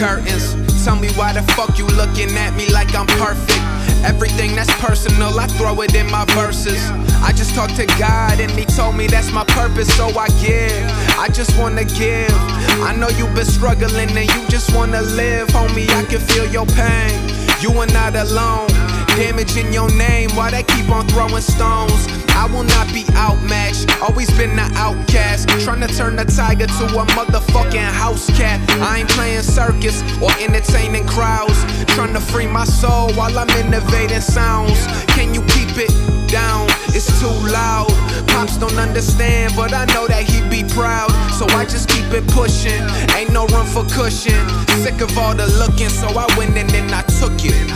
curtains. Tell me why the fuck you looking at me like I'm perfect. Everything that's personal, I throw it in my verses. I just talked to God and he told me that's my purpose, so I give. I just wanna give. I know you've been struggling and you just wanna live. Homie, I can feel your pain. You are not alone. Damaging your name, why they keep on throwing stones? I will not be outmatched, always been the outcast. Tryna turn a tiger to a motherfucking house cat. I ain't playing circus or entertaining crowds. Tryna free my soul while I'm innovating sounds. Can you keep it down? It's too loud. Pops don't understand, but I know that he'd be proud. So I just keep it pushing, ain't no room for cushion. Sick of all the looking, so I went in and I took it.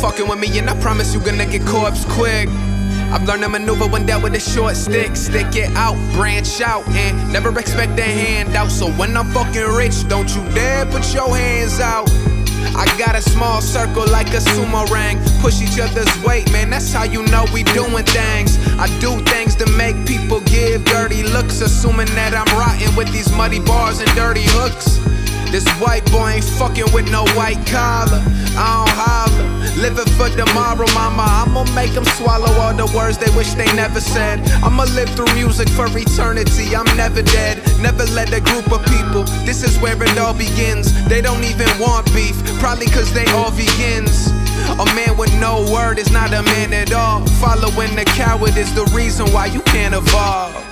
Fucking with me and I promise you gonna get corpse quick. I've learned to maneuver when dealt with a short stick. Stick it out, branch out, and never expect a handout. So when I'm fucking rich, don't you dare put your hands out. I got a small circle like a sumo ring. Push each other's weight, man, that's how you know we doing things. I do things to make people give dirty looks, assuming that I'm rotten with these muddy bars and dirty hooks. This white boy ain't fucking with no white collar. I don't holler. Living for tomorrow, mama, I'ma make them swallow all the words they wish they never said. I'ma live through music for eternity, I'm never dead. Never let a group of people, this is where it all begins. They don't even want beef, probably cause they all vegans. A man with no word is not a man at all. Following the coward is the reason why you can't evolve.